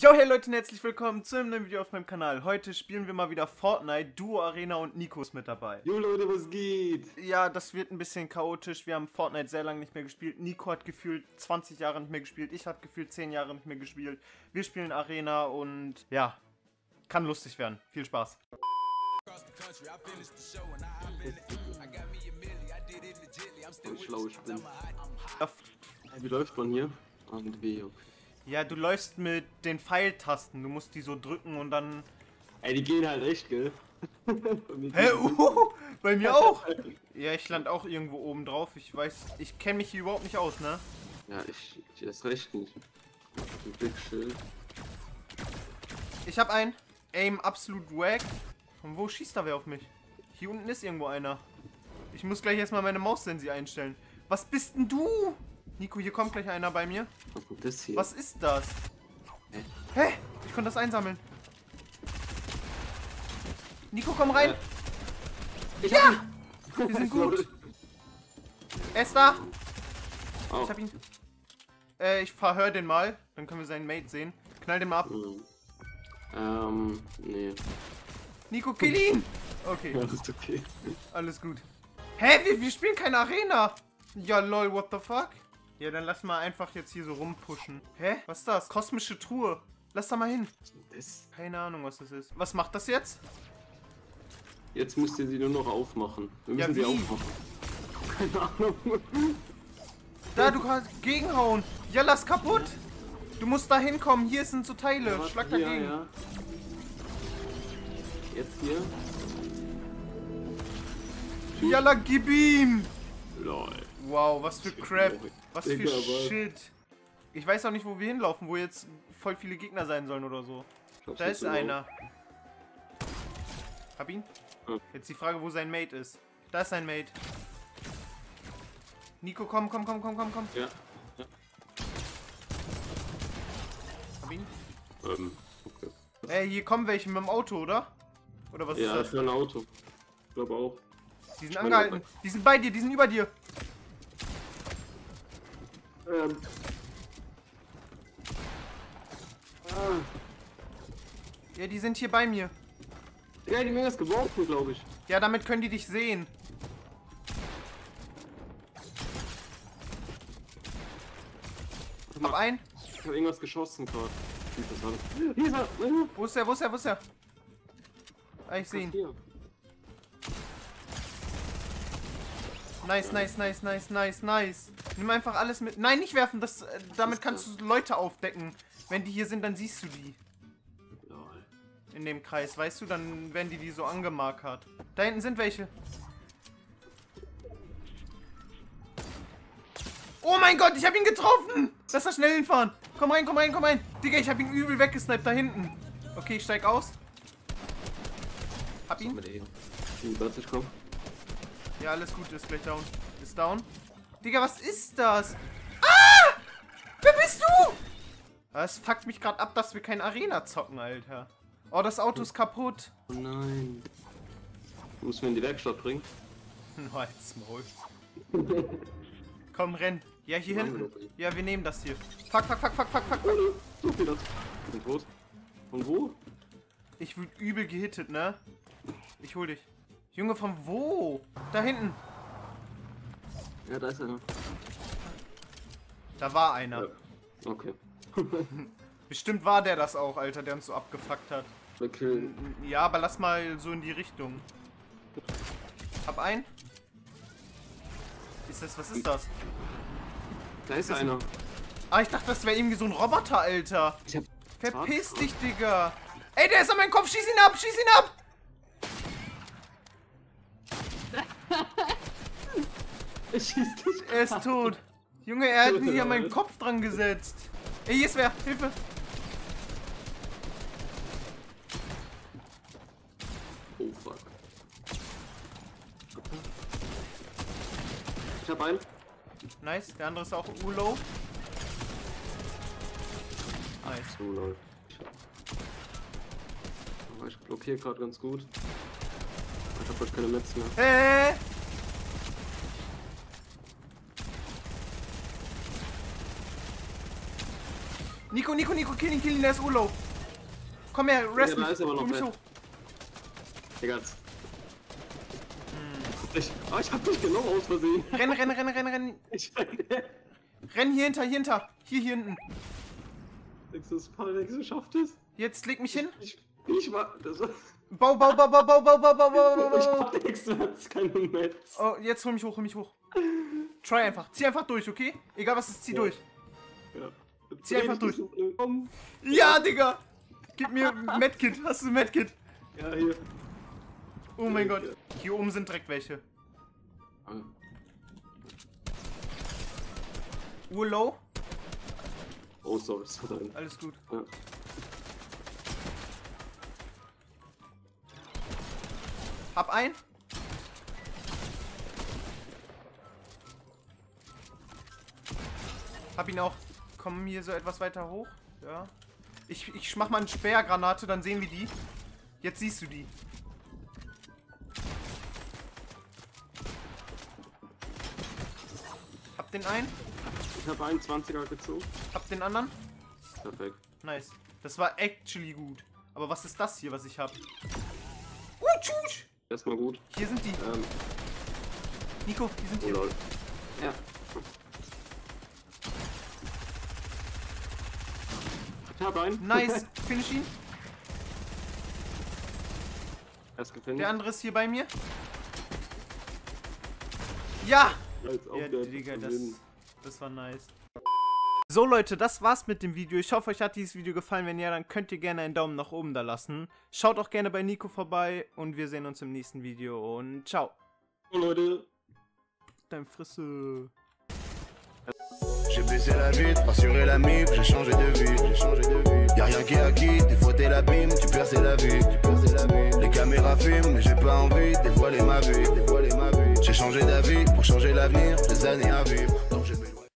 Jo, hey Leute und herzlich willkommen zu einem neuen Video auf meinem Kanal. Heute spielen wir mal wieder Fortnite, Duo Arena und Nico ist mit dabei. Jo Leute, was geht? Ja, das wird ein bisschen chaotisch. Wir haben Fortnite sehr lange nicht mehr gespielt. Nico hat gefühlt 20 Jahre nicht mehr gespielt. Ich habe gefühlt 10 Jahre nicht mehr gespielt. Wir spielen Arena und ja, kann lustig werden. Viel Spaß. Wie läuft man hier? Und wie, okay. Ja, du läufst mit den Pfeiltasten, du musst die so drücken und dann... Ey, die gehen halt echt, gell? Hä? Bei mir auch? Ja, ich lande auch irgendwo oben drauf, ich weiß, ich kenne mich hier überhaupt nicht aus, ne? Ja, ich erst recht nicht. Ein Blickschild. Ich hab einen. Aim absolut wack. Und wo schießt da wer auf mich? Hier unten ist irgendwo einer. Ich muss gleich erstmal meine Maus-Sensi einstellen. Was bist denn du? Nico, hier kommt gleich einer bei mir. Was ist das hier? Was ist das? Hä? Hä? Ich konnte das einsammeln. Nico, komm rein. Ja! Wir sind gut. Er ist da. Oh. Ich hab ihn. Ich verhör den mal. Dann können wir seinen Mate sehen. Knall den mal ab. Nee. Nico, kill ihn. Okay. Alles okay. Alles gut. Hä? Wir spielen keine Arena. Ja, lol, what the fuck? Ja, dann lass mal einfach jetzt hier so rumpushen. Hä? Was ist das? Kosmische Truhe. Lass da mal hin. Das? Keine Ahnung, was das ist. Was macht das jetzt? Jetzt müsst ihr sie nur noch aufmachen. Wir müssen sie aufmachen. Keine Ahnung. Da, du kannst gegenhauen. Ja, lass kaputt. Du musst da hinkommen. Hier sind so Teile. Ja, schlag dagegen. Ja. Jetzt hier. Jalla, gib ihm. Lol. Wow, was für Crap, was für Shit. Ich weiß auch nicht, wo wir hinlaufen, wo jetzt voll viele Gegner sein sollen oder so. Da ist einer. Hab ihn? Jetzt die Frage, wo sein Mate ist. Da ist sein Mate. Nico, komm. Ja. Hab ihn? Okay. Ey, hier kommen welche mit dem Auto, oder? Oder was ist das? Ja, das ist ein Auto. Ich glaube auch. Die sind angehalten. Die sind bei dir, die sind über dir. Ja, die sind hier bei mir. Ja, die haben das geworfen, glaube ich. Ja, damit können die dich sehen. Hab einen. Ich hab irgendwas geschossen gerade. Hier ist er. Wo ist er, wo ist er? Ah, ich sehe ihn. Hier. Nice. Nimm einfach alles mit. Nein, nicht werfen. Das, damit kannst du Leute aufdecken. Wenn die hier sind, dann siehst du die. In dem Kreis, weißt du? Dann werden die so angemarkert. Da hinten sind welche. Oh mein Gott, ich habe ihn getroffen. Lass da schnell hinfahren. Komm rein. Digga, ich habe ihn übel weggesniped da hinten. Okay, ich steig aus. Hab ihn. Ja, alles gut, ist gleich down. Ist down. Digga, was ist das? Ah! Wer bist du? Das fuckt mich gerade ab, dass wir kein Arena zocken, Alter. Oh, das Auto ist kaputt. Oh nein. Muss mir in die Werkstatt bringen. Halt's Maul. Komm, renn. Ja, hier hinten. Ja, wir nehmen das hier. Fuck. So viel das. Ich bin tot. Von wo? Ich wurde übel gehittet, ne? Ich hol dich. Junge, von wo? Da hinten. Ja, da ist einer. Da war einer. Ja. Okay. Bestimmt war der das auch, Alter, der uns so abgefuckt hat. Okay. Ja, aber lass mal so in die Richtung. Hab einen. Ist das, was ist das? Da ist einer. Ah, ich dachte, das wäre irgendwie so ein Roboter, Alter. Verpiss dich, Digga. Ey, der ist an meinem Kopf, schieß ihn ab! Er ist tot. Junge, er hat mich an meinen Kopf dran gesetzt. Ey, hier ist wer. Hilfe. Oh, fuck. Ich hab einen. Nice, der andere ist auch low. Nice. So, lol. Aber ich blockiere gerade ganz gut. Ich hab heute keine Metz mehr. Hey. Nico, kill ihn, der ist urlow. Komm her, rest mich. Komm mich hoch. Digga. Ich hab dich genau aus Versehen. Renn. Renn hier hinter. Hier hinten. Paradex schafft es. Jetzt leg mich hin. Ich war. Das war. Bau. Ich hab nichts, das keine Metz. Oh, jetzt hol mich hoch. Try einfach. Zieh einfach durch, okay? Egal was ist, zieh durch. Ja. Zieh einfach durch. Ja, Digga! Gib mir Medkit. Hast du ein Medkit? Ja, hier. Oh mein Gott. Hier oben sind direkt welche. Urlow. Oh, sorry. Alles gut. Ja. Hab ein. Hab ihn auch. Komm hier so etwas weiter hoch. Ja. Ich mach mal eine Sperrgranate, dann sehen wir die. Jetzt siehst du die. Hab den einen. Ich hab einen 20er gezogen. Hab den anderen. Perfekt. Nice. Das war actually gut. Aber was ist das hier, was ich hab? Tschüss! Erstmal gut. Hier sind die. Nico, die sind hier. Lol. Ja. Ich hab einen. Nice. Finish ihn. Der andere ist hier bei mir. Ja! Ja, Digga, das war nice. So Leute, das war's mit dem Video. Ich hoffe, euch hat dieses Video gefallen. Wenn ja, dann könnt ihr gerne einen Daumen nach oben da lassen. Schaut auch gerne bei Nico vorbei und wir sehen uns im nächsten Video und ciao. Hallo Leute. Dein Frisse. J'ai baissé la vitre, assuré la mif, j'ai changé de vie, Y'a rien qui est acquis, des fois t'es l'abîme, tu perds c'est la vie, Les caméras filment, mais j'ai pas envie, dévoiler ma vie, J'ai changé d'avis pour changer l'avenir, des années à vivre.